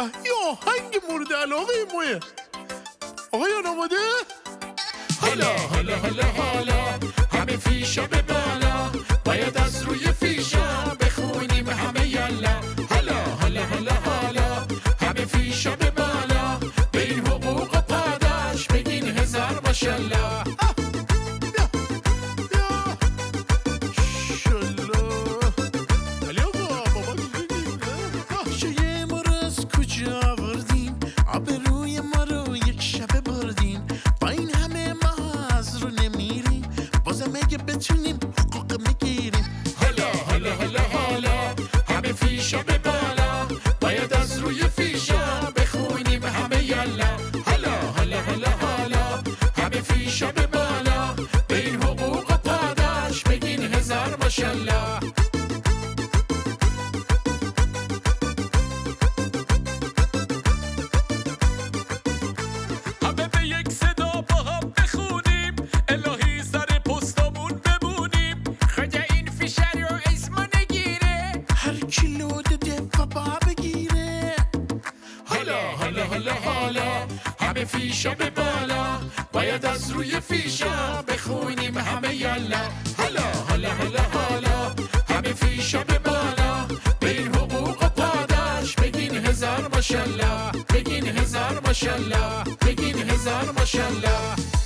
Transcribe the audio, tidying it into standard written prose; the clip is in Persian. به، یه آهنگ مورد علاقه مویه. آقایان آماده؟ حالا حالا حالا حالا همه فیشا به بالا، باید از روی فیشا بخونیم همه یالا. حالا حالا حالا حالا همه فیشا به بالا، به این حقوق و پاداش بگین هزار ماشالله. بتونیم حقوق میگیریم. حالا حالا حالا حالا همه فیشا به بالا، باید از روی فیشا بخونیم همه یالا. حالا حالا حالا حالا همه فیشا به بالا، به این حقوق و پاداش بگین هزار ماشالله. همه به یک صدا با هم بخونیم، الهی همه فیشا به بالا، باید از روی فیشا بخونیم همه یالا. حالا حالا حالا حالا همه فیشا به بالا، به این حقوق و پاداش بگین هزار ماشالله، بگین هزار ماشالله، بگین هزار ماشالله.